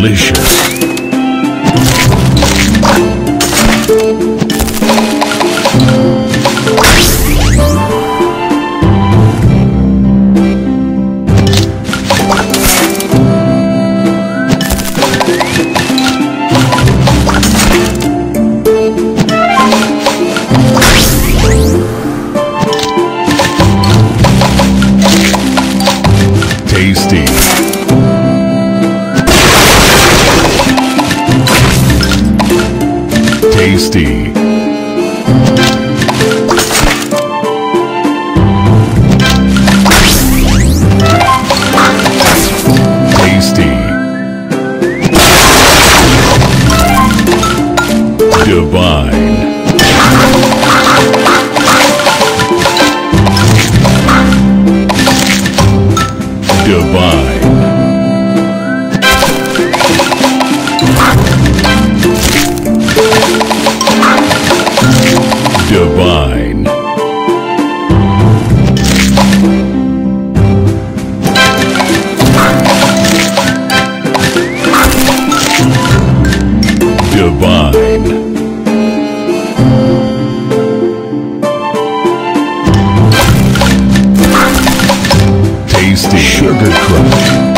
Delicious. Tasty. Tasty. Divine. Divine. Divine. Divine. Tasty sugar crush.